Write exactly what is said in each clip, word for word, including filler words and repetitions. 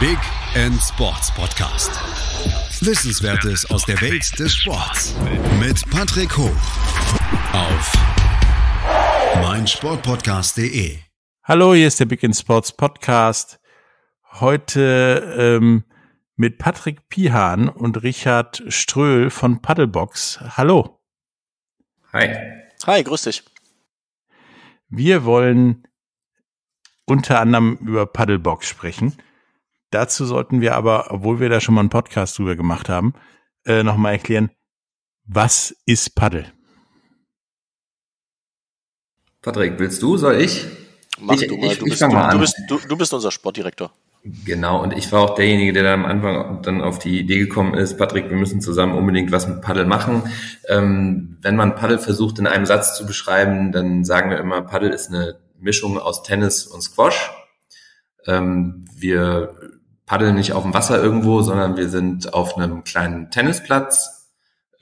Big End Sports Podcast. Wissenswertes aus der Welt des Sports. Mit Patrick Hoch auf meinsportpodcast punkt de. Hallo, hier ist der Big End Sports Podcast. Heute ähm, mit Patrick Pihan und Richard Ströhl von padelBOX. Hallo. Hi. Hi, grüß dich. Wir wollen unter anderem über padelBOX sprechen. Dazu sollten wir aber, obwohl wir da schon mal einen Podcast drüber gemacht haben, äh, nochmal erklären, was ist Paddel? Patrick, willst du? Soll ich? Mach ich, du mal. Ich, du, ich bist, du, mal du, bist, du, du bist unser Sportdirektor. Genau, und ich war auch derjenige, der da am Anfang dann auf die Idee gekommen ist, Patrick, wir müssen zusammen unbedingt was mit Paddel machen. Ähm, wenn man Paddel versucht, in einem Satz zu beschreiben, dann sagen wir immer, Paddel ist eine Mischung aus Tennis und Squash. Ähm, wir paddeln nicht auf dem Wasser irgendwo, sondern wir sind auf einem kleinen Tennisplatz.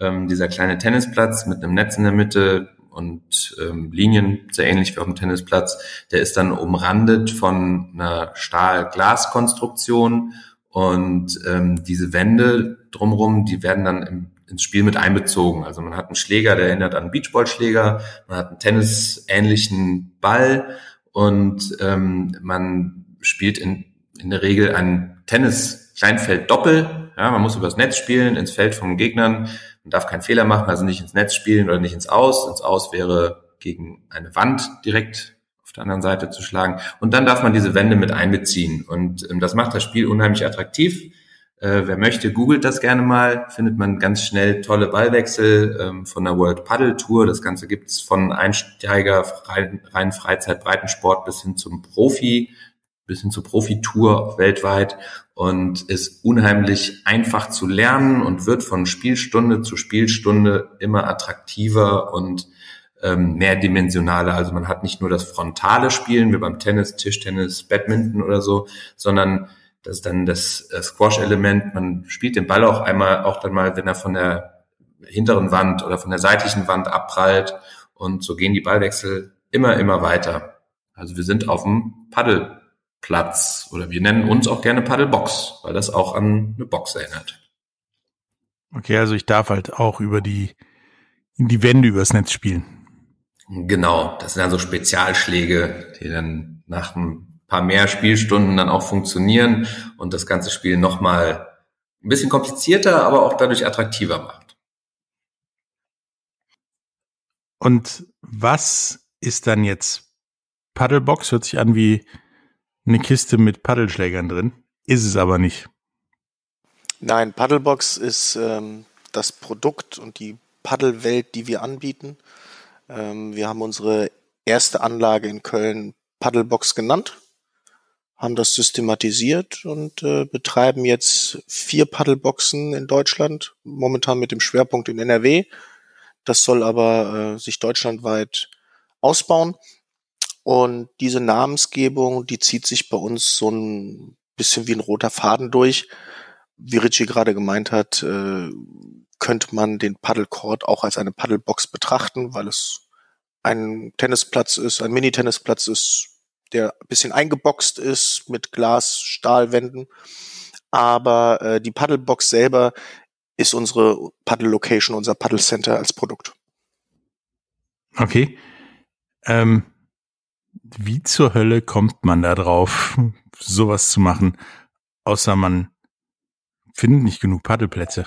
Ähm, dieser kleine Tennisplatz mit einem Netz in der Mitte und ähm, Linien, sehr ähnlich wie auf dem Tennisplatz, der ist dann umrandet von einer Stahl-Glas-Konstruktion und ähm, diese Wände drumherum, die werden dann im, ins Spiel mit einbezogen. Also man hat einen Schläger, der erinnert an einen Beachballschläger, man hat einen tennisähnlichen Ball und ähm, man spielt in, in der Regel ein Tennis-Kleinfeld-Doppel. Ja, man muss übers Netz spielen, ins Feld von Gegnern. Man darf keinen Fehler machen, also nicht ins Netz spielen oder nicht ins Aus. Ins Aus wäre gegen eine Wand direkt auf der anderen Seite zu schlagen. Und dann darf man diese Wände mit einbeziehen. Und ähm, das macht das Spiel unheimlich attraktiv. Äh, wer möchte, googelt das gerne mal. Findet man ganz schnell tolle Ballwechsel ähm, von der World Padel Tour. Das Ganze gibt's von Einsteiger, rein, rein Freizeit, Breitensport bis hin zum Profi, bis hin zur Profitour weltweit und ist unheimlich einfach zu lernen und wird von Spielstunde zu Spielstunde immer attraktiver und ähm, mehrdimensionaler. Also man hat nicht nur das frontale Spielen, wie beim Tennis, Tischtennis, Badminton oder so, sondern das ist dann das äh, Squash-Element. Man spielt den Ball auch einmal, auch dann mal, wenn er von der hinteren Wand oder von der seitlichen Wand abprallt, und so gehen die Ballwechsel immer, immer weiter. Also wir sind auf dem Paddel Platz, oder wir nennen uns auch gerne padelBOX, weil das auch an eine Box erinnert. Okay, also ich darf halt auch über die, in die Wände übers Netz spielen. Genau, das sind dann so Spezialschläge, die dann nach ein paar mehr Spielstunden dann auch funktionieren und das ganze Spiel nochmal ein bisschen komplizierter, aber auch dadurch attraktiver macht. Und was ist dann jetzt padelBOX? Hört sich an wie eine Kiste mit Paddelschlägern drin, ist es aber nicht. Nein, padelBOX ist ähm, das Produkt und die Paddelwelt, die wir anbieten. Ähm, wir haben unsere erste Anlage in Köln padelBOX genannt, haben das systematisiert und äh, betreiben jetzt vier padelBOXen in Deutschland, momentan mit dem Schwerpunkt in N R W. Das soll aber äh, sich deutschlandweit ausbauen. Und diese Namensgebung, die zieht sich bei uns so ein bisschen wie ein roter Faden durch. Wie Richie gerade gemeint hat, könnte man den Paddelcourt auch als eine padelBOX betrachten, weil es ein Tennisplatz ist, ein Mini-Tennisplatz ist, der ein bisschen eingeboxt ist mit Glas-Stahlwänden. Aber die padelBOX selber ist unsere Paddel-Location, unser Paddel-Center als Produkt. Okay. Ähm. Wie zur Hölle kommt man da drauf, sowas zu machen, außer man findet nicht genug Paddelplätze?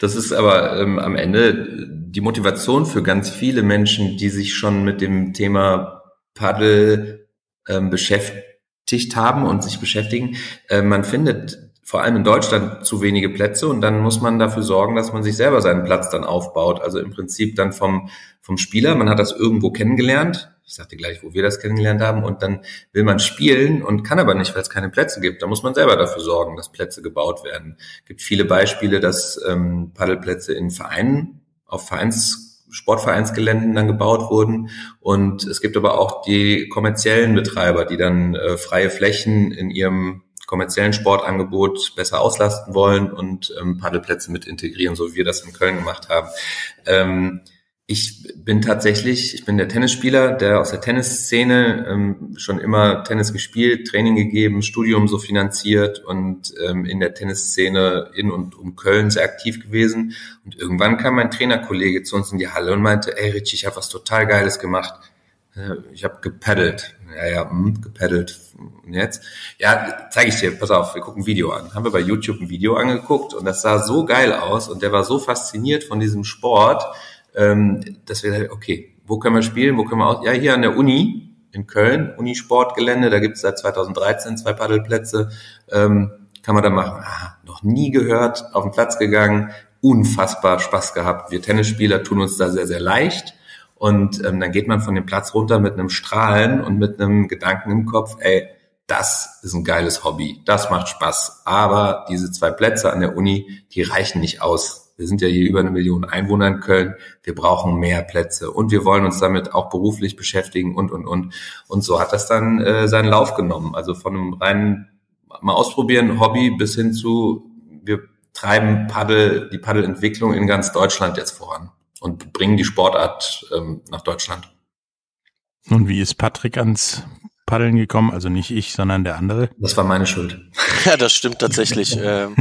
Das ist aber ähm, am Ende die Motivation für ganz viele Menschen, die sich schon mit dem Thema Paddel ähm, beschäftigt haben und sich beschäftigen. Äh, man findet vor allem in Deutschland zu wenige Plätze und dann muss man dafür sorgen, dass man sich selber seinen Platz dann aufbaut. Also im Prinzip dann vom vom Spieler, man hat das irgendwo kennengelernt, ich sag dir gleich, wo wir das kennengelernt haben, und dann will man spielen und kann aber nicht, weil es keine Plätze gibt. Da muss man selber dafür sorgen, dass Plätze gebaut werden. Es gibt viele Beispiele, dass ähm, Paddelplätze in Vereinen, auf Vereins, Sportvereinsgeländen dann gebaut wurden, und es gibt aber auch die kommerziellen Betreiber, die dann äh, freie Flächen in ihrem kommerziellen Sportangebot besser auslasten wollen und ähm, Paddelplätze mit integrieren, so wie wir das in Köln gemacht haben. Ähm, Ich bin tatsächlich, ich bin der Tennisspieler, der aus der Tennisszene ähm, schon immer Tennis gespielt, Training gegeben, Studium so finanziert und ähm, in der Tennisszene in und um Köln sehr aktiv gewesen. Und irgendwann kam mein Trainerkollege zu uns in die Halle und meinte, ey Richie, ich habe was total Geiles gemacht. Ich habe gepaddelt. Ja, ja, hm, gepaddelt. Und jetzt? Ja, zeige ich dir. Pass auf, wir gucken ein Video an. Haben wir bei YouTube ein Video angeguckt und das sah so geil aus und der war so fasziniert von diesem Sport, dass wir, okay, wo können wir spielen, wo können wir aus? Ja, hier an der Uni in Köln, Unisportgelände, da gibt es seit zweitausenddreizehn zwei Paddelplätze, ähm, kann man da machen. Ah, noch nie gehört, auf den Platz gegangen, unfassbar Spaß gehabt. Wir Tennisspieler tun uns da sehr, sehr leicht und ähm, dann geht man von dem Platz runter mit einem Strahlen und mit einem Gedanken im Kopf, ey, das ist ein geiles Hobby, das macht Spaß, aber diese zwei Plätze an der Uni, die reichen nicht aus. Wir sind ja hier über eine Million Einwohner in Köln. Wir brauchen mehr Plätze und wir wollen uns damit auch beruflich beschäftigen und, und, und. Und so hat das dann äh, seinen Lauf genommen. Also von einem reinen mal ausprobieren Hobby bis hin zu, wir treiben Paddel, die Paddelentwicklung in ganz Deutschland jetzt voran und bringen die Sportart ähm, nach Deutschland. Und wie ist Patrick ans Paddeln gekommen? Also nicht ich, sondern der andere? Das war meine Schuld. Ja, das stimmt tatsächlich. ähm.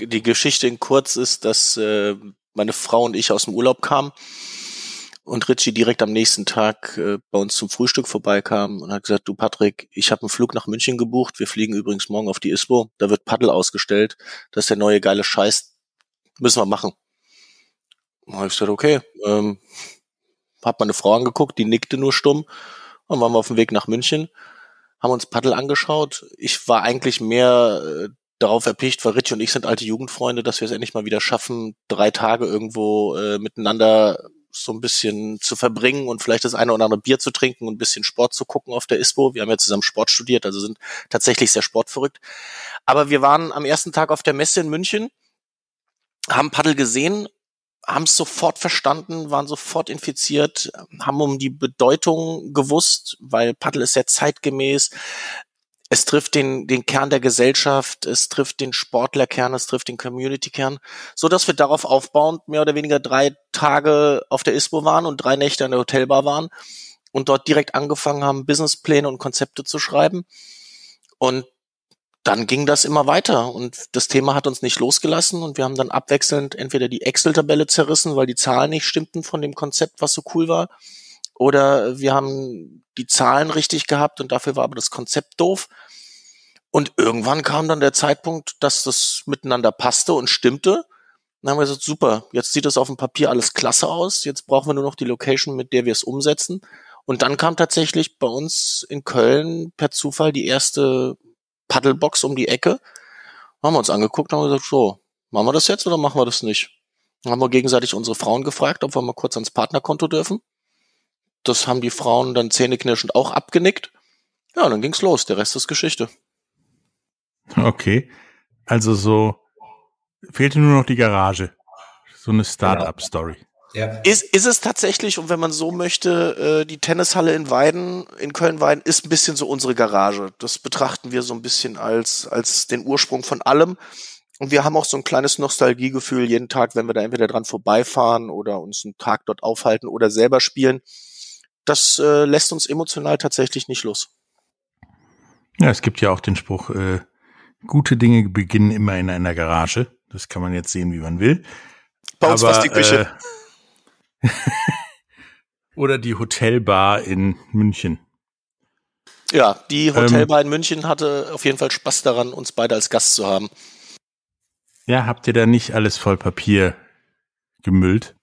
Die Geschichte in kurz ist, dass äh, meine Frau und ich aus dem Urlaub kamen und Richie direkt am nächsten Tag äh, bei uns zum Frühstück vorbeikam und hat gesagt, du Patrick, ich habe einen Flug nach München gebucht, wir fliegen übrigens morgen auf die I S P O, da wird Paddel ausgestellt, das ist der neue geile Scheiß, müssen wir machen. Und ich habe gesagt, okay, ähm, hab meine Frau angeguckt, die nickte nur stumm und waren wir auf dem Weg nach München, haben uns Paddel angeschaut, ich war eigentlich mehr... Äh, darauf erpicht, weil Richie und ich sind alte Jugendfreunde, dass wir es endlich mal wieder schaffen, drei Tage irgendwo äh, miteinander so ein bisschen zu verbringen und vielleicht das eine oder andere Bier zu trinken und ein bisschen Sport zu gucken auf der I S P O. Wir haben ja zusammen Sport studiert, also sind tatsächlich sehr sportverrückt. Aber wir waren am ersten Tag auf der Messe in München, haben Paddel gesehen, haben es sofort verstanden, waren sofort infiziert, haben um die Bedeutung gewusst, weil Paddel ist sehr zeitgemäß. Es trifft den den Kern der Gesellschaft, es trifft den Sportlerkern, es trifft den Community-Kern, so dass wir darauf aufbauend mehr oder weniger drei Tage auf der I S P O waren und drei Nächte an der Hotelbar waren und dort direkt angefangen haben, Businesspläne und Konzepte zu schreiben. Und dann ging das immer weiter und das Thema hat uns nicht losgelassen und wir haben dann abwechselnd entweder die Excel-Tabelle zerrissen, weil die Zahlen nicht stimmten von dem Konzept, was so cool war, oder wir haben die Zahlen richtig gehabt und dafür war aber das Konzept doof. Und irgendwann kam dann der Zeitpunkt, dass das miteinander passte und stimmte. Dann haben wir gesagt, super, jetzt sieht das auf dem Papier alles klasse aus. Jetzt brauchen wir nur noch die Location, mit der wir es umsetzen. Und dann kam tatsächlich bei uns in Köln per Zufall die erste padelBOX um die Ecke. Haben wir uns angeguckt und haben gesagt, so, machen wir das jetzt oder machen wir das nicht? Dann haben wir gegenseitig unsere Frauen gefragt, ob wir mal kurz ans Partnerkonto dürfen. Das haben die Frauen dann zähneknirschend auch abgenickt. Ja, und dann ging's los. Der Rest ist Geschichte. Okay. Also so fehlte nur noch die Garage. So eine Start-up-Story. Ja. Ist, ist es tatsächlich, und wenn man so möchte, die Tennishalle in Weiden, in Köln-Weiden, ist ein bisschen so unsere Garage. Das betrachten wir so ein bisschen als, als den Ursprung von allem. Und wir haben auch so ein kleines Nostalgiegefühl jeden Tag, wenn wir da entweder dran vorbeifahren oder uns einen Tag dort aufhalten oder selber spielen. Das äh, lässt uns emotional tatsächlich nicht los. Ja, es gibt ja auch den Spruch, äh, gute Dinge beginnen immer in einer Garage. Das kann man jetzt sehen, wie man will. Bei uns war's die Küche. Äh, oder die Hotelbar in München. Ja, die Hotelbar ähm, in München hatte auf jeden Fall Spaß daran, uns beide als Gast zu haben. Ja, habt ihr da nicht alles voll Papier gemüllt?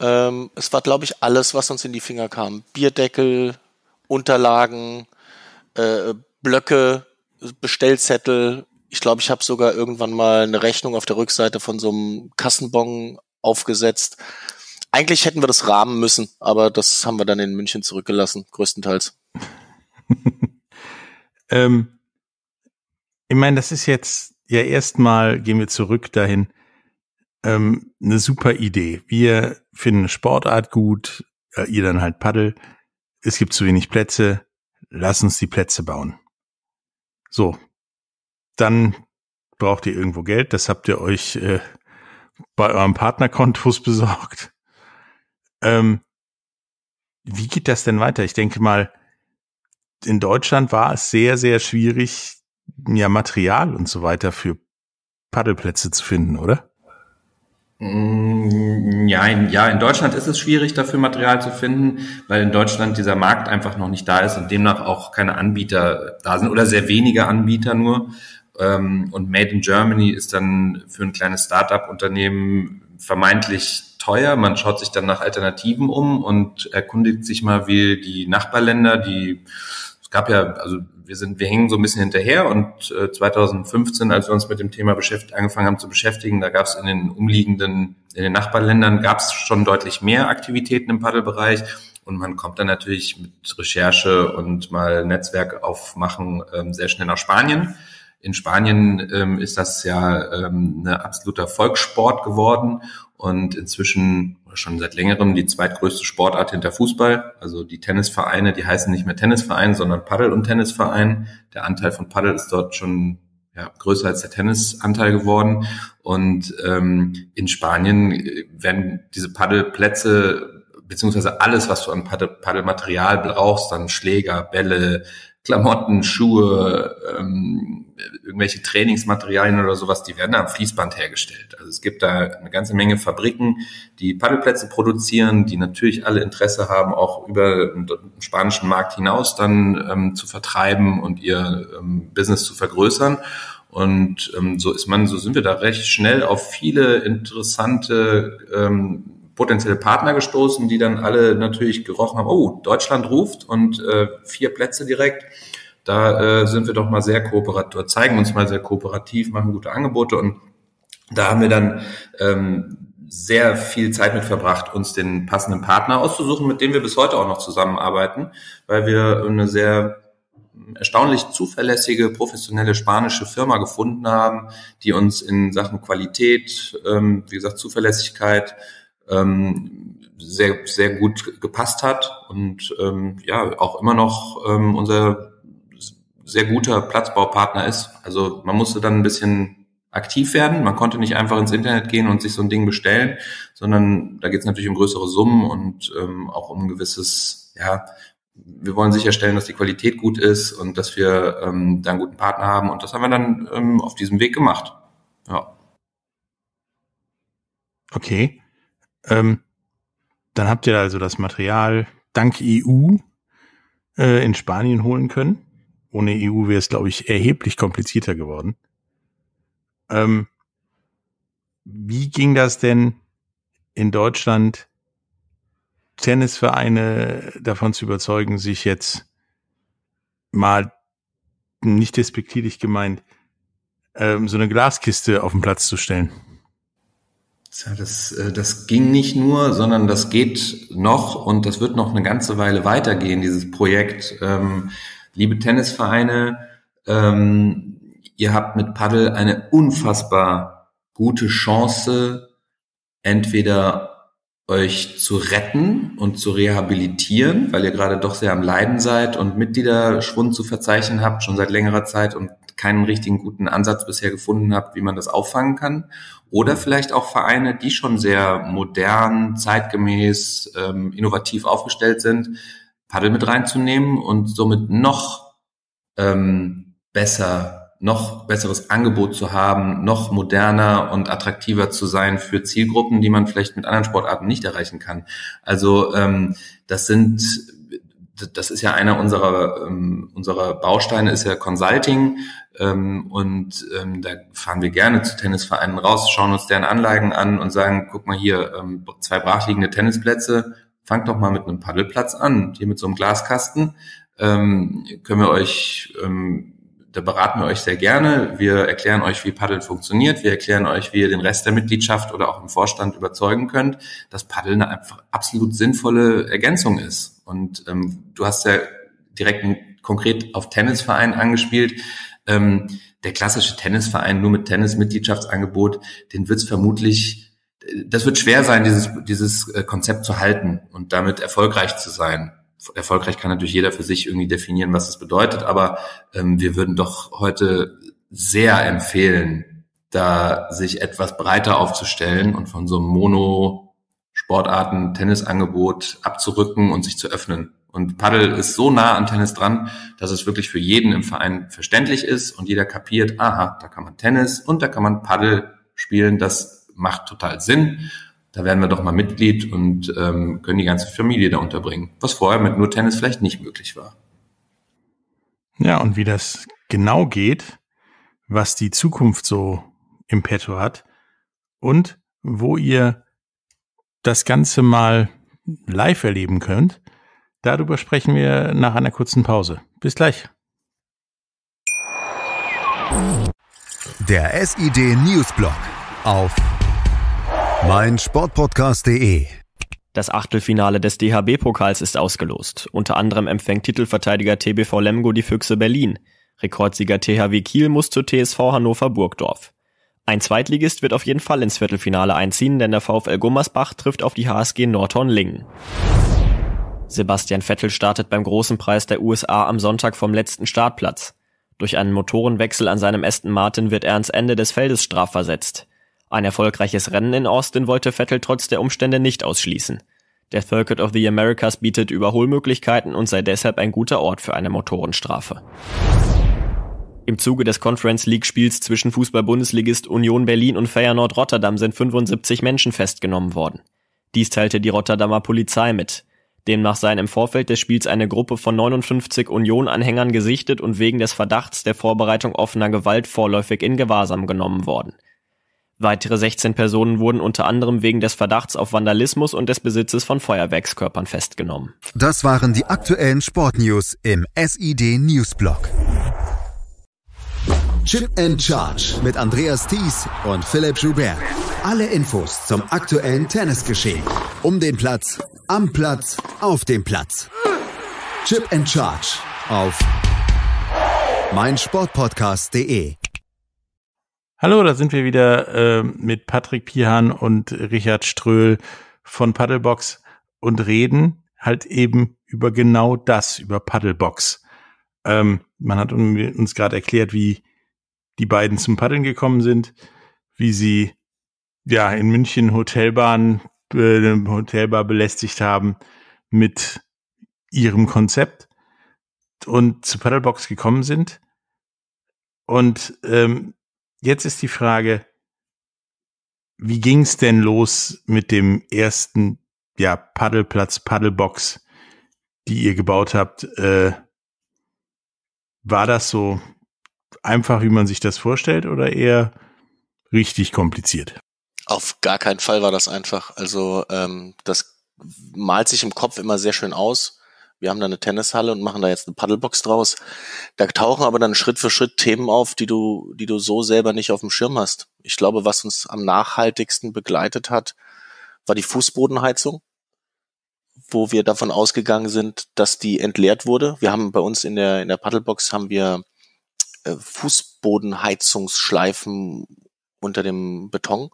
Ähm, es war, glaube ich, alles, was uns in die Finger kam. Bierdeckel, Unterlagen, äh, Blöcke, Bestellzettel. Ich glaube, ich habe sogar irgendwann mal eine Rechnung auf der Rückseite von so einem Kassenbon aufgesetzt. Eigentlich hätten wir das rahmen müssen, aber das haben wir dann in München zurückgelassen, größtenteils. ähm, ich meine, das ist jetzt, ja, erstmal gehen wir zurück dahin. Eine super Idee. Wir finden Sportart gut, ihr dann halt Paddel. Es gibt zu wenig Plätze. Lass uns die Plätze bauen. So. Dann braucht ihr irgendwo Geld. Das habt ihr euch äh, bei eurem Partnerkontos besorgt. Ähm, Wie geht das denn weiter? Ich denke mal, in Deutschland war es sehr, sehr schwierig, ja, Material und so weiter für Paddelplätze zu finden, oder? Ja, in, ja, in Deutschland ist es schwierig, dafür Material zu finden, weil in Deutschland dieser Markt einfach noch nicht da ist und demnach auch keine Anbieter da sind oder sehr wenige Anbieter nur. Und Made in Germany ist dann für ein kleines Start-up-Unternehmen vermeintlich teuer. Man schaut sich dann nach Alternativen um und erkundigt sich mal, wie die Nachbarländer, die, es gab ja, also wir sind, wir hängen so ein bisschen hinterher und zwanzig fünfzehn, als wir uns mit dem Thema beschäftigt, angefangen haben zu beschäftigen, da gab es in den umliegenden, in den Nachbarländern gab es schon deutlich mehr Aktivitäten im Paddelbereich. Und man kommt dann natürlich mit Recherche und mal Netzwerk aufmachen sehr schnell nach Spanien. In Spanien ähm, ist das ja ähm, ein absoluter Volkssport geworden und inzwischen schon seit längerem die zweitgrößte Sportart hinter Fußball. Also die Tennisvereine, die heißen nicht mehr Tennisverein, sondern Paddel- und Tennisverein. Der Anteil von Paddel ist dort schon ja, größer als der Tennisanteil geworden. Und ähm, in Spanien werden diese Paddelplätze, beziehungsweise alles, was du an Paddel- Paddelmaterial brauchst, dann Schläger, Bälle, Klamotten, Schuhe, ähm, irgendwelche Trainingsmaterialien oder sowas, die werden da am Fließband hergestellt. Also es gibt da eine ganze Menge Fabriken, die Paddelplätze produzieren, die natürlich alle Interesse haben, auch über den spanischen Markt hinaus dann ähm, zu vertreiben und ihr ähm, Business zu vergrößern. Und ähm, so ist man, so sind wir da recht schnell auf viele interessante ähm, potenzielle Partner gestoßen, die dann alle natürlich gerochen haben, oh, Deutschland ruft und äh, vier Plätze direkt, da äh, sind wir doch mal sehr kooperativ, zeigen uns mal sehr kooperativ, machen gute Angebote und da haben wir dann ähm, sehr viel Zeit mit verbracht, uns den passenden Partner auszusuchen, mit dem wir bis heute auch noch zusammenarbeiten, weil wir eine sehr erstaunlich zuverlässige, professionelle spanische Firma gefunden haben, die uns in Sachen Qualität, ähm, wie gesagt, Zuverlässigkeit, sehr, sehr gut gepasst hat und ähm, ja, auch immer noch ähm, unser sehr guter Platzbaupartner ist. Also man musste dann ein bisschen aktiv werden. Man konnte nicht einfach ins Internet gehen und sich so ein Ding bestellen, sondern da geht es natürlich um größere Summen und ähm, auch um ein gewisses, ja, wir wollen sicherstellen, dass die Qualität gut ist und dass wir ähm, da einen guten Partner haben. Und das haben wir dann ähm, auf diesem Weg gemacht. Ja. Okay. Ähm, dann habt ihr also das Material dank E U äh, in Spanien holen können. Ohne E U wäre es, glaube ich, erheblich komplizierter geworden. Ähm, wie ging das denn in Deutschland, Tennisvereine davon zu überzeugen, sich jetzt mal, nicht despektierlich gemeint, ähm, so eine Glaskiste auf den Platz zu stellen? Ja, das, das ging nicht nur, sondern das geht noch und das wird noch eine ganze Weile weitergehen, dieses Projekt. Ähm, liebe Tennisvereine, ähm, ihr habt mit Paddel eine unfassbar gute Chance, entweder euch zu retten und zu rehabilitieren, weil ihr gerade doch sehr am Leiden seid und Mitgliederschwund zu verzeichnen habt, schon seit längerer Zeit und keinen richtigen guten Ansatz bisher gefunden habt, wie man das auffangen kann. Oder vielleicht auch Vereine, die schon sehr modern, zeitgemäß, ähm, innovativ aufgestellt sind, Paddel mit reinzunehmen und somit noch ähm, besser, noch besseres Angebot zu haben, noch moderner und attraktiver zu sein für Zielgruppen, die man vielleicht mit anderen Sportarten nicht erreichen kann. Also ähm, das sind... Das ist ja einer unserer ähm, unserer Bausteine, ist ja Consulting ähm, und ähm, da fahren wir gerne zu Tennisvereinen raus, schauen uns deren Anlagen an und sagen, guck mal hier, ähm, zwei brachliegende Tennisplätze, fangt doch mal mit einem Paddelplatz an, hier mit so einem Glaskasten, ähm, können wir euch, ähm, da beraten wir euch sehr gerne, wir erklären euch, wie Paddeln funktioniert, wir erklären euch, wie ihr den Rest der Mitgliedschaft oder auch im Vorstand überzeugen könnt, dass Paddeln eine einfach absolut sinnvolle Ergänzung ist. Und ähm, du hast ja direkt konkret auf Tennisverein angespielt. Ähm, der klassische Tennisverein nur mit Tennismitgliedschaftangebot, den wird es vermutlich, das wird schwer sein, dieses dieses Konzept zu halten und damit erfolgreich zu sein. Erfolgreich kann natürlich jeder für sich irgendwie definieren, was es bedeutet, aber ähm, wir würden doch heute sehr empfehlen, da sich etwas breiter aufzustellen und von so einem Mono Sportarten, Tennisangebot abzurücken und sich zu öffnen. Und Paddel ist so nah am Tennis dran, dass es wirklich für jeden im Verein verständlich ist und jeder kapiert, aha, da kann man Tennis und da kann man Paddel spielen, das macht total Sinn. Da werden wir doch mal Mitglied und ähm, können die ganze Familie da unterbringen, was vorher mit nur Tennis vielleicht nicht möglich war. Ja, und wie das genau geht, was die Zukunft so im Petto hat und wo ihr das Ganze mal live erleben könnt, darüber sprechen wir nach einer kurzen Pause. Bis gleich. Der S I D Newsblog auf mein Sportpodcast punkt de. Das Achtelfinale des D H B-Pokals ist ausgelost. Unter anderem empfängt Titelverteidiger T B V Lemgo die Füchse Berlin. Rekordsieger T H W Kiel muss zu T S V Hannover Burgdorf. Ein Zweitligist wird auf jeden Fall ins Viertelfinale einziehen, denn der VfL Gummersbach trifft auf die H S G Nordhorn-Lingen. Sebastian Vettel startet beim Großen Preis der U S A am Sonntag vom letzten Startplatz. Durch einen Motorenwechsel an seinem Aston Martin wird er ans Ende des Feldes strafversetzt. Ein erfolgreiches Rennen in Austin wollte Vettel trotz der Umstände nicht ausschließen. Der Circuit of the Americas bietet Überholmöglichkeiten und sei deshalb ein guter Ort für eine Motorenstrafe. Im Zuge des Conference League Spiels zwischen Fußball-Bundesligist Union Berlin und Feyenoord Rotterdam sind fünfundsiebzig Menschen festgenommen worden. Dies teilte die Rotterdamer Polizei mit. Demnach seien im Vorfeld des Spiels eine Gruppe von neunundfünfzig Union-Anhängern gesichtet und wegen des Verdachts der Vorbereitung offener Gewalt vorläufig in Gewahrsam genommen worden. Weitere sechzehn Personen wurden unter anderem wegen des Verdachts auf Vandalismus und des Besitzes von Feuerwerkskörpern festgenommen. Das waren die aktuellen Sportnews im S I D Newsblog. Chip and Charge mit Andreas Thies und Philipp Joubert. Alle Infos zum aktuellen Tennisgeschehen. Um den Platz, am Platz, auf dem Platz. Chip and Charge auf mein Sportpodcast punkt de. Hallo, da sind wir wieder äh, mit Patrick Pihan und Richard Ströhl von padelBOX und reden halt eben über genau das, über padelBOX. Ähm, man hat uns gerade erklärt, wie die beiden zum Paddeln gekommen sind, wie sie ja in München Hotelbahn, äh, Hotelbar belästigt haben mit ihrem Konzept und zu padelBOX gekommen sind. Und ähm, jetzt ist die Frage, wie ging es denn los mit dem ersten ja, Paddelplatz, padelBOX, die ihr gebaut habt? Äh, war das so einfach, wie man sich das vorstellt, oder eher richtig kompliziert? Auf gar keinen Fall war das einfach. Also ähm, das malt sich im Kopf immer sehr schön aus. Wir haben da eine Tennishalle und machen da jetzt eine padelBOX draus. Da tauchen aber dann Schritt für Schritt Themen auf, die du, die du so selber nicht auf dem Schirm hast. Ich glaube, was uns am nachhaltigsten begleitet hat, war die Fußbodenheizung, wo wir davon ausgegangen sind, dass die entleert wurde. Wir haben bei uns in der, in der padelBOX haben wir äh, Fußbodenheizungsschleifen unter dem Beton.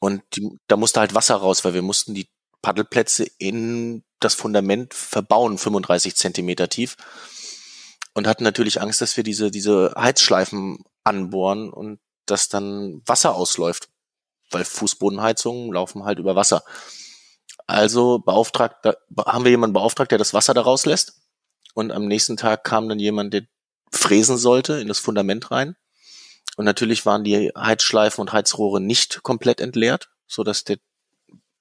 Und die, da musste halt Wasser raus, weil wir mussten die Paddelplätze in das Fundament verbauen, fünfunddreißig Zentimeter tief, und hatten natürlich Angst, dass wir diese diese Heizschleifen anbohren und dass dann Wasser ausläuft, weil Fußbodenheizungen laufen halt über Wasser. Also beauftragt, da haben wir jemanden beauftragt, der das Wasser da rauslässt, und am nächsten Tag kam dann jemand, der fräsen sollte in das Fundament rein, und natürlich waren die Heizschleifen und Heizrohre nicht komplett entleert, so dass der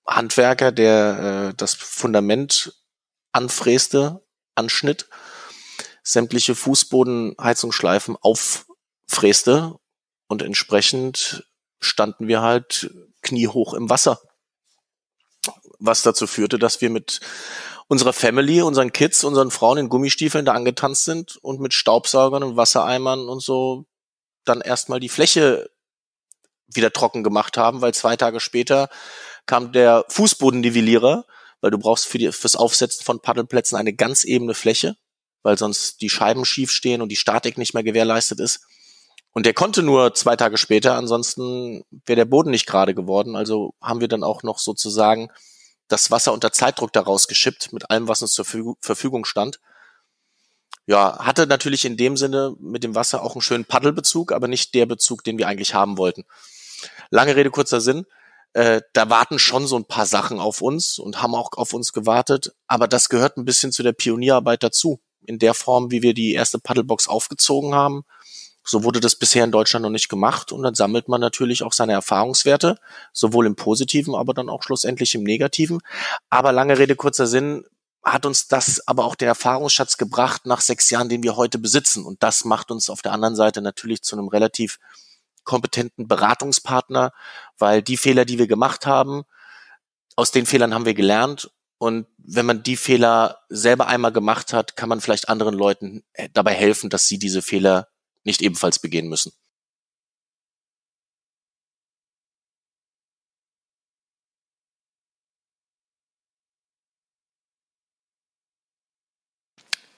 Handwerker, der äh, das Fundament anfräste, anschnitt, sämtliche Fußbodenheizungsschleifen auffräste, und entsprechend standen wir halt kniehoch im Wasser. Was dazu führte, dass wir mit unserer Family, unseren Kids, unseren Frauen in Gummistiefeln da angetanzt sind und mit Staubsaugern und Wassereimern und so dann erstmal die Fläche wieder trocken gemacht haben, weil zwei Tage später kam der Fußbodennivellierer, weil du brauchst für die, fürs Aufsetzen von Paddelplätzen eine ganz ebene Fläche, weil sonst die Scheiben schief stehen und die Statik nicht mehr gewährleistet ist. Und der konnte nur zwei Tage später, ansonsten wäre der Boden nicht gerade geworden. Also haben wir dann auch noch sozusagen das Wasser unter Zeitdruck daraus geschippt mit allem, was uns zur Verfügung stand. Ja, hatte natürlich in dem Sinne mit dem Wasser auch einen schönen Paddelbezug, aber nicht der Bezug, den wir eigentlich haben wollten. Lange Rede, kurzer Sinn. äh, da warten schon so ein paar Sachen auf uns und haben auch auf uns gewartet. Aber das gehört ein bisschen zu der Pionierarbeit dazu. In der Form, wie wir die erste padelBOX aufgezogen haben, so wurde das bisher in Deutschland noch nicht gemacht. Und dann sammelt man natürlich auch seine Erfahrungswerte, sowohl im Positiven, aber dann auch schlussendlich im Negativen. Aber lange Rede, kurzer Sinn, hat uns das aber auch den Erfahrungsschatz gebracht nach sechs Jahren, den wir heute besitzen. Und das macht uns auf der anderen Seite natürlich zu einem relativ kompetenten Beratungspartner, weil die Fehler, die wir gemacht haben, aus den Fehlern haben wir gelernt. Und wenn man die Fehler selber einmal gemacht hat, kann man vielleicht anderen Leuten dabei helfen, dass sie diese Fehler nicht ebenfalls begehen müssen.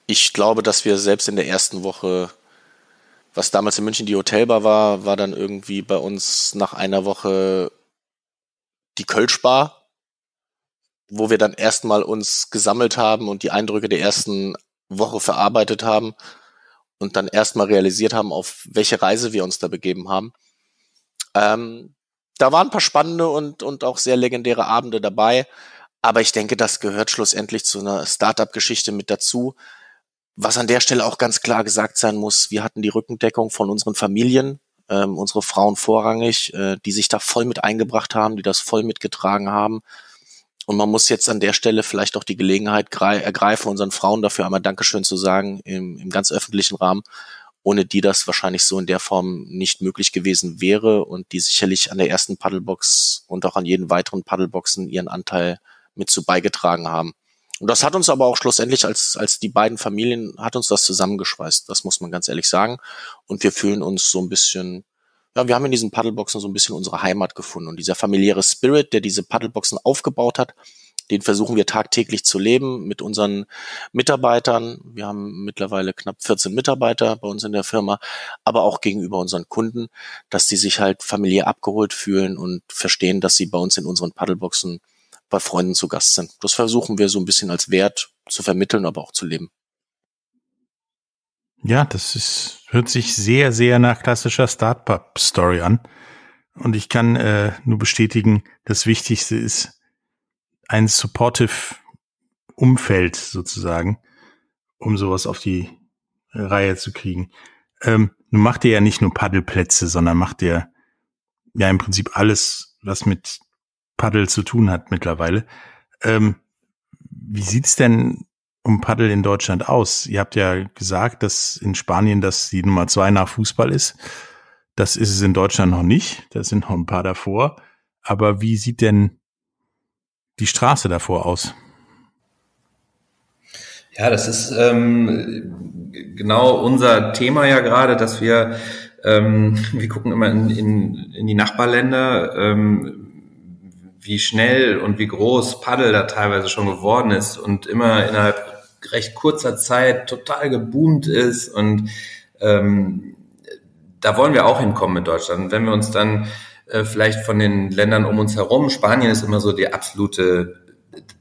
Ich glaube, dass wir selbst in der ersten Woche, was damals in München die Hotelbar war, war dann irgendwie bei uns nach einer Woche die Kölschbar, wo wir dann erstmal uns gesammelt haben und die Eindrücke der ersten Woche verarbeitet haben und dann erstmal realisiert haben, auf welche Reise wir uns da begeben haben. Ähm, da waren ein paar spannende und, und auch sehr legendäre Abende dabei, aber ich denke, das gehört schlussendlich zu einer Startup-Geschichte mit dazu. Was an der Stelle auch ganz klar gesagt sein muss, wir hatten die Rückendeckung von unseren Familien, ähm, unsere Frauen vorrangig, äh, die sich da voll mit eingebracht haben, die das voll mitgetragen haben. Und man muss jetzt an der Stelle vielleicht auch die Gelegenheit ergreifen, unseren Frauen dafür einmal Dankeschön zu sagen, im, im ganz öffentlichen Rahmen, ohne die das wahrscheinlich so in der Form nicht möglich gewesen wäre und die sicherlich an der ersten padelBOX und auch an jeden weiteren padelBOXen ihren Anteil mit zu beigetragen haben. Und das hat uns aber auch schlussendlich als als die beiden Familien, hat uns das zusammengeschweißt, das muss man ganz ehrlich sagen. Und wir fühlen uns so ein bisschen, ja, wir haben in diesen padelBOXen so ein bisschen unsere Heimat gefunden. Und dieser familiäre Spirit, der diese padelBOXen aufgebaut hat, den versuchen wir tagtäglich zu leben mit unseren Mitarbeitern. Wir haben mittlerweile knapp vierzehn Mitarbeiter bei uns in der Firma, aber auch gegenüber unseren Kunden, dass die sich halt familiär abgeholt fühlen und verstehen, dass sie bei uns in unseren padelBOXen bei Freunden zu Gast sind. Das versuchen wir so ein bisschen als Wert zu vermitteln, aber auch zu leben. Ja, das ist, hört sich sehr, sehr nach klassischer Startup-Story an. Und ich kann äh, nur bestätigen, das Wichtigste ist ein supportive Umfeld sozusagen, um sowas auf die Reihe zu kriegen. Ähm, nun macht ihr ja nicht nur Paddelplätze, sondern macht ihr ja im Prinzip alles, was mit Paddel zu tun hat mittlerweile. Ähm, wie sieht's denn um Paddel in Deutschland aus? Ihr habt ja gesagt, dass in Spanien das die Nummer zwei nach Fußball ist. Das ist es in Deutschland noch nicht. Da sind noch ein paar davor. Aber wie sieht denn die Straße davor aus? Ja, das ist ähm, genau unser Thema ja gerade, dass wir, ähm, wir gucken immer in, in, in die Nachbarländer, ähm, wie schnell und wie groß Paddel da teilweise schon geworden ist und immer innerhalb recht kurzer Zeit total geboomt ist. Und ähm, da wollen wir auch hinkommen mit Deutschland. Wenn wir uns dann äh, vielleicht von den Ländern um uns herum, Spanien ist immer so die absolute,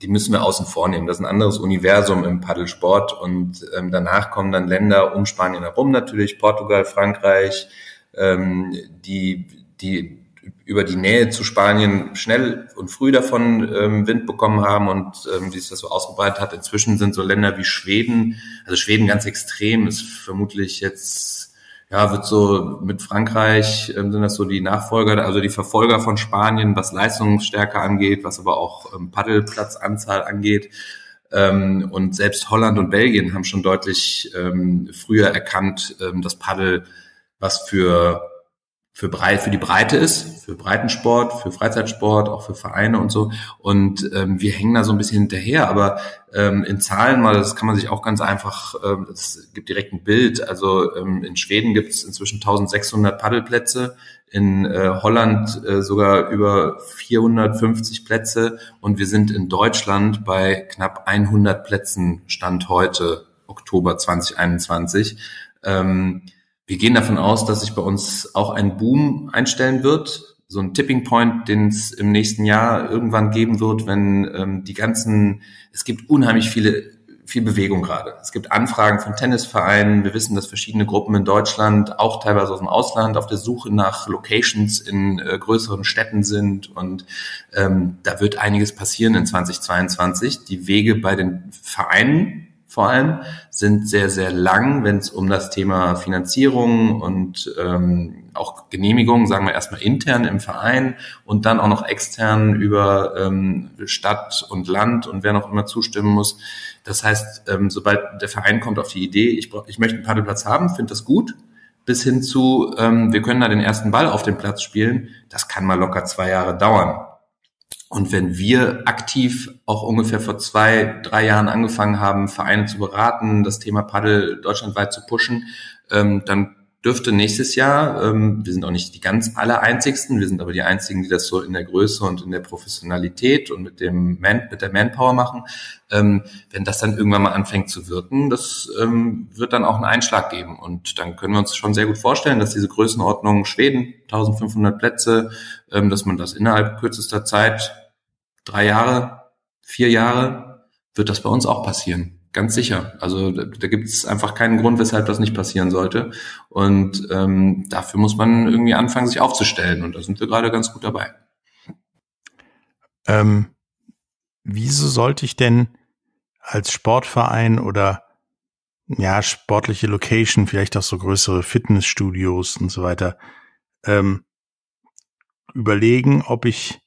die müssen wir außen vor nehmen. Das ist ein anderes Universum im Paddelsport. Und ähm, danach kommen dann Länder um Spanien herum natürlich, Portugal, Frankreich, ähm, die die über die Nähe zu Spanien schnell und früh davon ähm, Wind bekommen haben und ähm, wie sich das so ausgebreitet hat. Inzwischen sind so Länder wie Schweden, also Schweden ganz extrem, ist vermutlich jetzt, ja, wird so mit Frankreich, ähm, sind das so die Nachfolger, also die Verfolger von Spanien, was Leistungsstärke angeht, was aber auch ähm, Paddelplatzanzahl angeht. Ähm, und selbst Holland und Belgien haben schon deutlich ähm, früher erkannt, ähm, dass Paddel was für für breit für die Breite ist, für Breitensport, für Freizeitsport, auch für Vereine und so. Und ähm, wir hängen da so ein bisschen hinterher, aber ähm, in Zahlen mal, das kann man sich auch ganz einfach, es ähm, gibt direkt ein Bild. Also ähm, in Schweden gibt es inzwischen eintausendsechshundert Paddelplätze, in äh, Holland äh, sogar über vierhundertfünfzig Plätze und wir sind in Deutschland bei knapp hundert Plätzen Stand heute, Oktober zweitausendeinundzwanzig. Ähm, Wir gehen davon aus, dass sich bei uns auch ein Boom einstellen wird, so ein Tipping Point, den es im nächsten Jahr irgendwann geben wird, wenn ähm, die ganzen, es gibt unheimlich viele viel Bewegung gerade. Es gibt Anfragen von Tennisvereinen. Wir wissen, dass verschiedene Gruppen in Deutschland, auch teilweise aus dem Ausland, auf der Suche nach Locations in äh, größeren Städten sind. Und ähm, da wird einiges passieren in zweitausendzweiundzwanzig. Die Wege bei den Vereinen vor allem sind sehr, sehr lang, wenn es um das Thema Finanzierung und ähm, auch Genehmigung, sagen wir erstmal intern im Verein und dann auch noch extern über ähm, Stadt und Land und wer noch immer zustimmen muss. Das heißt, ähm, sobald der Verein kommt auf die Idee, ich, ich möchte einen Paddelplatz haben, finde das gut, bis hin zu, ähm, wir können da den ersten Ball auf den Platz spielen, das kann mal locker zwei Jahre dauern. Und wenn wir aktiv auch ungefähr vor zwei, drei Jahren angefangen haben, Vereine zu beraten, das Thema Paddel deutschlandweit zu pushen, ähm, dann dürfte nächstes Jahr, ähm, wir sind auch nicht die ganz aller Einzigsten, wir sind aber die Einzigen, die das so in der Größe und in der Professionalität und mit dem Man, mit der Manpower machen, ähm, wenn das dann irgendwann mal anfängt zu wirken, das ähm, wird dann auch einen Einschlag geben. Und dann können wir uns schon sehr gut vorstellen, dass diese Größenordnung Schweden, eintausendfünfhundert Plätze, ähm, dass man das innerhalb kürzester Zeit, drei Jahre, vier Jahre, wird das bei uns auch passieren. Ganz sicher. Also da, da gibt es einfach keinen Grund, weshalb das nicht passieren sollte. Und ähm, dafür muss man irgendwie anfangen, sich aufzustellen. Und da sind wir gerade ganz gut dabei. Ähm, wieso sollte ich denn als Sportverein oder ja sportliche Location, vielleicht auch so größere Fitnessstudios und so weiter, ähm, überlegen, ob ich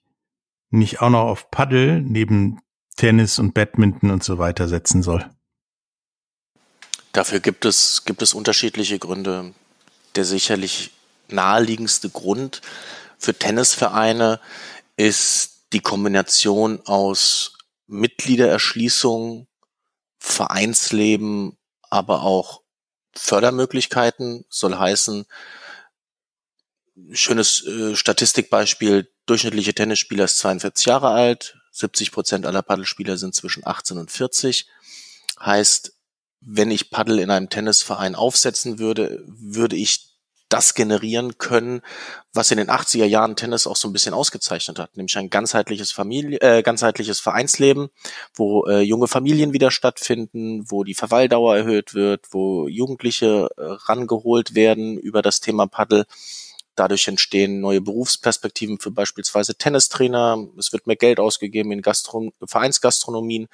nicht auch noch auf Paddel neben Tennis und Badminton und so weiter setzen soll? Dafür gibt es, gibt es unterschiedliche Gründe. Der sicherlich naheliegendste Grund für Tennisvereine ist die Kombination aus Mitgliedererschließung, Vereinsleben, aber auch Fördermöglichkeiten. Soll heißen, schönes äh, Statistikbeispiel, durchschnittliche Tennisspieler ist zweiundvierzig Jahre alt, siebzig Prozent aller Paddelspieler sind zwischen achtzehn und vierzig. Heißt, wenn ich Paddel in einem Tennisverein aufsetzen würde, würde ich das generieren können, was in den achtziger Jahren Tennis auch so ein bisschen ausgezeichnet hat, nämlich ein ganzheitliches Familie, äh, ganzheitliches Vereinsleben, wo äh, junge Familien wieder stattfinden, wo die Verweildauer erhöht wird, wo Jugendliche äh, rangeholt werden über das Thema Paddel. Dadurch entstehen neue Berufsperspektiven für beispielsweise Tennistrainer. Es wird mehr Geld ausgegeben in Gastron- Vereinsgastronomien.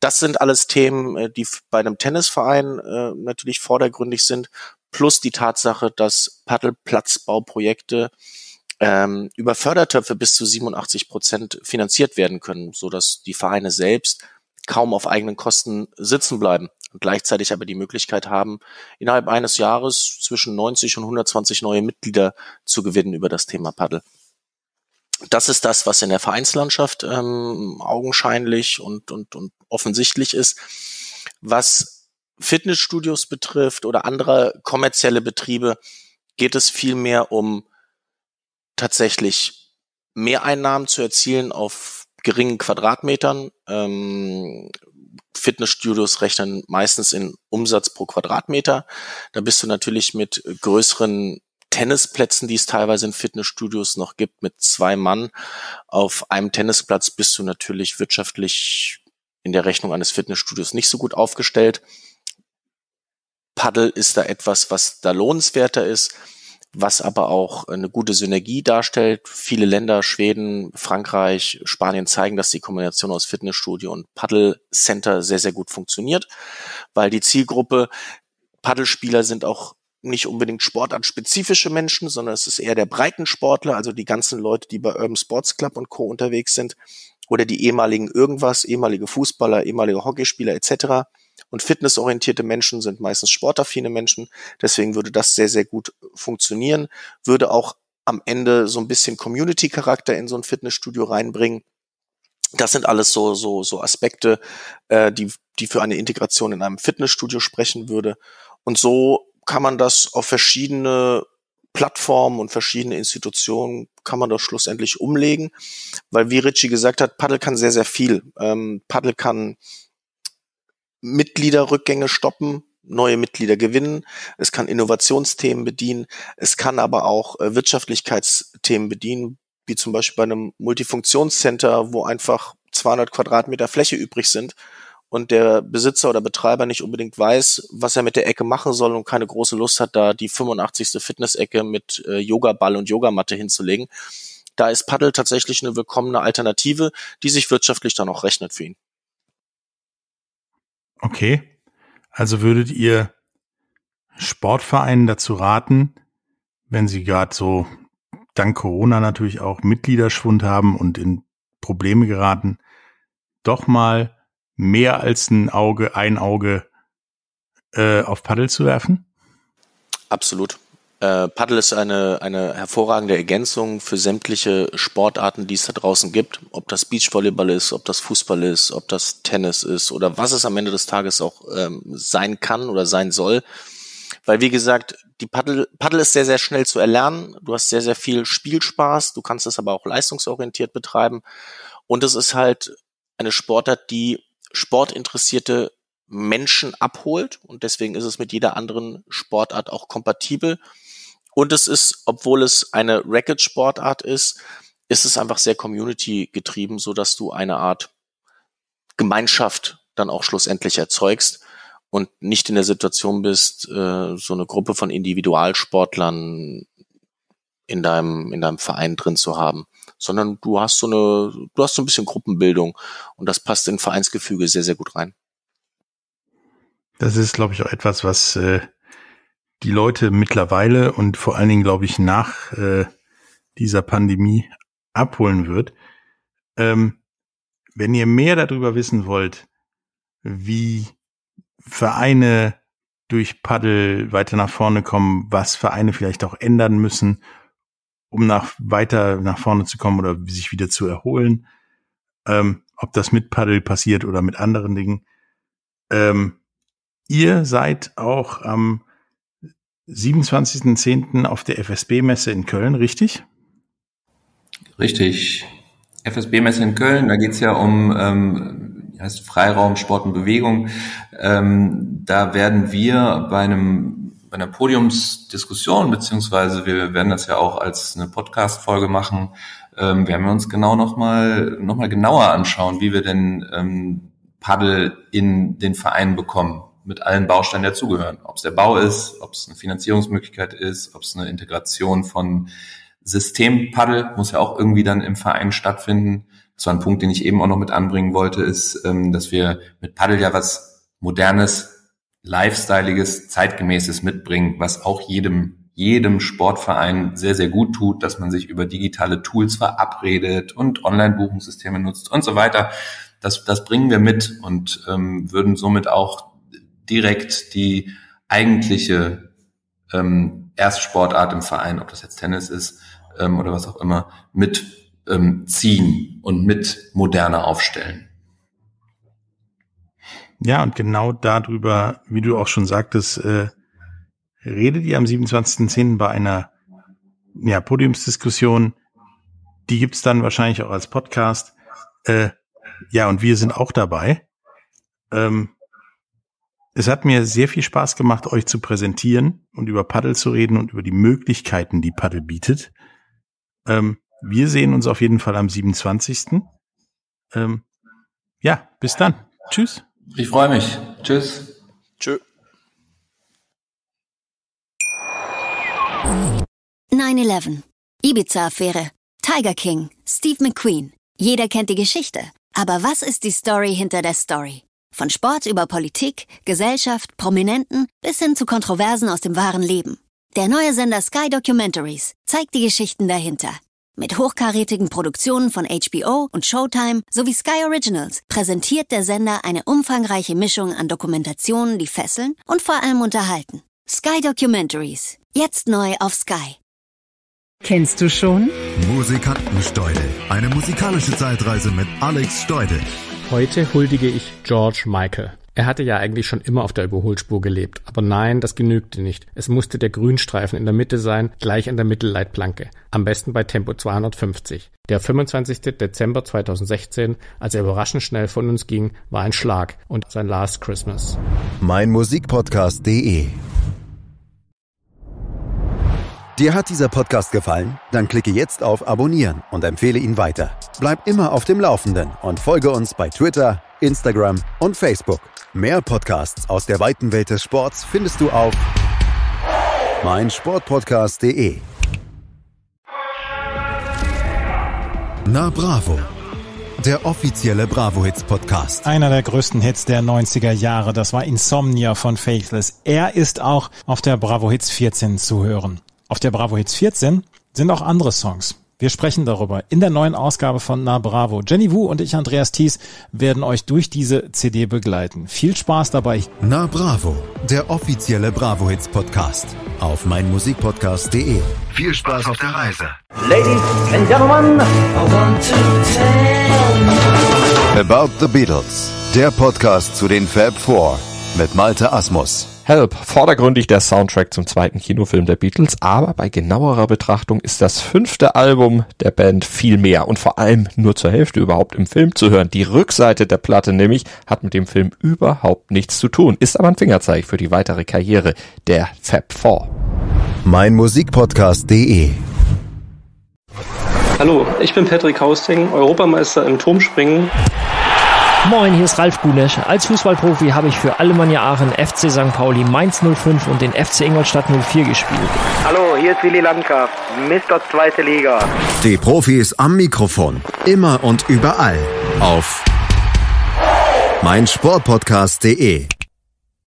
Das sind alles Themen, die bei einem Tennisverein äh, natürlich vordergründig sind. Plus die Tatsache, dass Paddelplatzbauprojekte ähm, über Fördertöpfe bis zu siebenundachtzig Prozent finanziert werden können, sodass die Vereine selbst kaum auf eigenen Kosten sitzen bleiben und gleichzeitig aber die Möglichkeit haben, innerhalb eines Jahres zwischen neunzig und hundertzwanzig neue Mitglieder zu gewinnen über das Thema Paddel. Das ist das, was in der Vereinslandschaft ähm, augenscheinlich und, und, und offensichtlich ist. Was Fitnessstudios betrifft oder andere kommerzielle Betriebe, geht es vielmehr um tatsächlich Mehreinnahmen zu erzielen auf geringen Quadratmetern. Ähm, Fitnessstudios rechnen meistens in Umsatz pro Quadratmeter. Da bist du natürlich mit größeren Tennisplätzen, die es teilweise in Fitnessstudios noch gibt, mit zwei Mann auf einem Tennisplatz bist du natürlich wirtschaftlich in der Rechnung eines Fitnessstudios nicht so gut aufgestellt. Paddel ist da etwas, was da lohnenswerter ist, was aber auch eine gute Synergie darstellt. Viele Länder, Schweden, Frankreich, Spanien zeigen, dass die Kombination aus Fitnessstudio und Paddelcenter sehr, sehr gut funktioniert, weil die Zielgruppe Paddelspieler sind auch nicht unbedingt sportartspezifische Menschen, sondern es ist eher der Breitensportler, also die ganzen Leute, die bei Urban Sports Club und Co. unterwegs sind oder die ehemaligen irgendwas, ehemalige Fußballer, ehemalige Hockeyspieler et cetera, und fitnessorientierte Menschen sind meistens sportaffine Menschen. Deswegen würde das sehr, sehr gut funktionieren. Würde auch am Ende so ein bisschen Community-Charakter in so ein Fitnessstudio reinbringen. Das sind alles so, so, so Aspekte, äh, die, die für eine Integration in einem Fitnessstudio sprechen würde. Und so kann man das auf verschiedene Plattformen und verschiedene Institutionen kann man das schlussendlich umlegen. Weil, wie Richie gesagt hat, Paddel kann sehr, sehr viel. Ähm, Paddel kann Mitgliederrückgänge stoppen, neue Mitglieder gewinnen, es kann Innovationsthemen bedienen, es kann aber auch äh, Wirtschaftlichkeitsthemen bedienen, wie zum Beispiel bei einem Multifunktionscenter, wo einfach zweihundert Quadratmeter Fläche übrig sind und der Besitzer oder Betreiber nicht unbedingt weiß, was er mit der Ecke machen soll und keine große Lust hat, da die fünfundachtzigste Fitnessecke mit äh, Yogaball und Yogamatte hinzulegen. Da ist Paddel tatsächlich eine willkommene Alternative, die sich wirtschaftlich dann auch rechnet für ihn. Okay, also würdet ihr Sportvereinen dazu raten, wenn sie gerade so dank Corona natürlich auch Mitgliederschwund haben und in Probleme geraten, doch mal mehr als ein Auge, ein Auge äh, auf Paddel zu werfen? Absolut. Äh, Paddel ist eine, eine hervorragende Ergänzung für sämtliche Sportarten, die es da draußen gibt. Ob das Beachvolleyball ist, ob das Fußball ist, ob das Tennis ist oder was es am Ende des Tages auch ähm, sein kann oder sein soll. Weil, wie gesagt, die Paddel, Paddel ist sehr, sehr schnell zu erlernen. Du hast sehr, sehr viel Spielspaß. Du kannst es aber auch leistungsorientiert betreiben. Und es ist halt eine Sportart, die sportinteressierte Menschen abholt. Und deswegen ist es mit jeder anderen Sportart auch kompatibel. Und es ist, obwohl es eine Racket-Sportart ist, ist es einfach sehr community-getrieben, sodass du eine Art Gemeinschaft dann auch schlussendlich erzeugst und nicht in der Situation bist, so eine Gruppe von Individualsportlern in deinem, in deinem Verein drin zu haben, sondern du hast so eine, du hast so ein bisschen Gruppenbildung und das passt in Vereinsgefüge sehr, sehr gut rein. Das ist, glaube ich, auch etwas, was äh, die Leute mittlerweile und vor allen Dingen, glaube ich, nach äh, dieser Pandemie abholen wird. Ähm, wenn ihr mehr darüber wissen wollt, wie Vereine durch Paddel weiter nach vorne kommen, was Vereine vielleicht auch ändern müssen, um nach weiter nach vorne zu kommen oder sich wieder zu erholen, ähm, ob das mit Paddel passiert oder mit anderen Dingen. Ähm, Ihr seid auch am siebenundzwanzigsten zehnten auf der F S B-Messe in Köln, richtig? Richtig. F S B-Messe in Köln, da geht's ja um ähm, heißt Freiraum, Sport und Bewegung. Ähm, da werden wir bei einem bei einer Podiumsdiskussion, beziehungsweise wir werden das ja auch als eine Podcast-Folge machen, ähm, werden wir uns genau nochmal noch mal genauer anschauen, wie wir denn ähm, Paddel in den Verein bekommen, mit allen Bausteinen dazugehören. Ob es der Bau ist, ob es eine Finanzierungsmöglichkeit ist, ob es eine Integration von System-Paddel, muss ja auch irgendwie dann im Verein stattfinden. Das war ein Punkt, den ich eben auch noch mit anbringen wollte, ist, dass wir mit Paddel ja was Modernes, Lifestyleiges, Zeitgemäßes mitbringen, was auch jedem, jedem Sportverein sehr, sehr gut tut, dass man sich über digitale Tools verabredet und Online-Buchungssysteme nutzt und so weiter. Das, das bringen wir mit und ähm, würden somit auch direkt die eigentliche ähm, Erstsportart im Verein, ob das jetzt Tennis ist ähm, oder was auch immer, mit ähm, ziehen und mit moderner aufstellen. Ja, und genau darüber, wie du auch schon sagtest, äh, redet ihr am siebenundzwanzigsten zehnten bei einer ja, Podiumsdiskussion. Die gibt's dann wahrscheinlich auch als Podcast. Äh, ja, und wir sind auch dabei. Ähm, Es hat mir sehr viel Spaß gemacht, euch zu präsentieren und über Paddel zu reden und über die Möglichkeiten, die Paddel bietet. Ähm, wir sehen uns auf jeden Fall am siebenundzwanzigsten Ähm, ja, bis dann. Tschüss. Ich freue mich. Tschüss. Tschö. nine eleven, Ibiza-Affäre, Tiger King, Steve McQueen. Jeder kennt die Geschichte. Aber was ist die Story hinter der Story? Von Sport über Politik, Gesellschaft, Prominenten bis hin zu Kontroversen aus dem wahren Leben. Der neue Sender Sky Documentaries zeigt die Geschichten dahinter. Mit hochkarätigen Produktionen von H B O und Showtime sowie Sky Originals präsentiert der Sender eine umfangreiche Mischung an Dokumentationen, die fesseln und vor allem unterhalten. Sky Documentaries, jetzt neu auf Sky. Kennst du schon? Musikantensteudel. Eine musikalische Zeitreise mit Alex Steudel. Heute huldige ich George Michael. Er hatte ja eigentlich schon immer auf der Überholspur gelebt. Aber nein, das genügte nicht. Es musste der Grünstreifen in der Mitte sein, gleich an der Mittelleitplanke. Am besten bei Tempo zweihundertfünfzig. Der fünfundzwanzigsten Dezember zweitausendsechzehn, als er überraschend schnell von uns ging, war ein Schlag und sein Last Christmas. mein musikpodcast punkt de. Dir hat dieser Podcast gefallen? Dann klicke jetzt auf Abonnieren und empfehle ihn weiter. Bleib immer auf dem Laufenden und folge uns bei Twitter, Instagram und Facebook. Mehr Podcasts aus der weiten Welt des Sports findest du auf mein Sportpodcast punkt de. Na Bravo, der offizielle Bravo-Hits-Podcast. Einer der größten Hits der neunziger Jahre, das war Insomnia von Faithless. Er ist auch auf der Bravo-Hits vierzehn zu hören. Auf der Bravo-Hits vierzehn sind auch andere Songs. Wir sprechen darüber in der neuen Ausgabe von Na Bravo. Jenny Wu und ich, Andreas Thies, werden euch durch diese C D begleiten. Viel Spaß dabei. Na Bravo, der offizielle Bravo-Hits-Podcast auf mein Musik Podcast punkt de. Viel Spaß auf der Reise. Ladies and Gentlemen, I want to tell you about the Beatles, der Podcast zu den Fab Four mit Malte Asmus. Help, vordergründig der Soundtrack zum zweiten Kinofilm der Beatles, aber bei genauerer Betrachtung ist das fünfte Album der Band viel mehr und vor allem nur zur Hälfte überhaupt im Film zu hören. Die Rückseite der Platte nämlich hat mit dem Film überhaupt nichts zu tun, ist aber ein Fingerzeig für die weitere Karriere der Fab Four. mein Musik Podcast punkt de. Hallo, ich bin Patrick Hausting, Europameister im Turmspringen. Moin, hier ist Ralf Gunesch. Als Fußballprofi habe ich für Alemannia Aachen, F C Sankt Pauli, Mainz null fünf und den F C Ingolstadt null vier gespielt. Hallo, hier ist Willi Landgraf, Mister Zweite Liga. Die Profis am Mikrofon, immer und überall auf mein Sportpodcast punkt de.